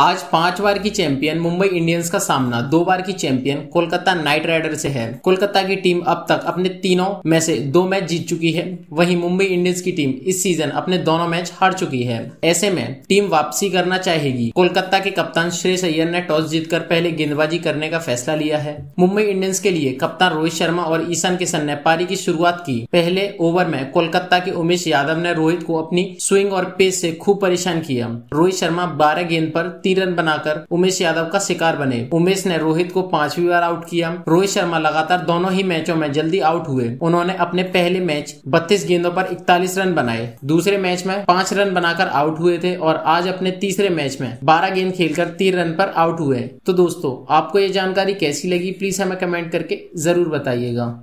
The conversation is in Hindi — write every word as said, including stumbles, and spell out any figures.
आज पांच बार की चैंपियन मुंबई इंडियंस का सामना दो बार की चैंपियन कोलकाता नाइट राइडर्स से है। कोलकाता की टीम अब तक अपने तीनों में से दो मैच जीत चुकी है, वहीं मुंबई इंडियंस की टीम इस सीजन अपने दोनों मैच हार चुकी है। ऐसे में टीम वापसी करना चाहेगी। कोलकाता के कप्तान श्रेयस अय्यर ने टॉस जीतकर पहले गेंदबाजी करने का फैसला लिया है। मुंबई इंडियंस के लिए कप्तान रोहित शर्मा और ईशान किशन ने पारी की शुरुआत की। पहले ओवर में कोलकाता के उमेश यादव ने रोहित को अपनी स्विंग और पेस से खूब परेशान किया। रोहित शर्मा बारह गेंद पर तीन रन बनाकर उमेश यादव का शिकार बने। उमेश ने रोहित को पांचवी बार आउट किया। रोहित शर्मा लगातार दोनों ही मैचों में जल्दी आउट हुए। उन्होंने अपने पहले मैच बत्तीस गेंदों पर इकतालीस रन बनाए, दूसरे मैच में पांच रन बनाकर आउट हुए थे और आज अपने तीसरे मैच में बारह गेंद खेलकर तीन रन पर आउट हुए। तो दोस्तों, आपको ये जानकारी कैसी लगी, प्लीज हमें कमेंट करके जरूर बताइएगा।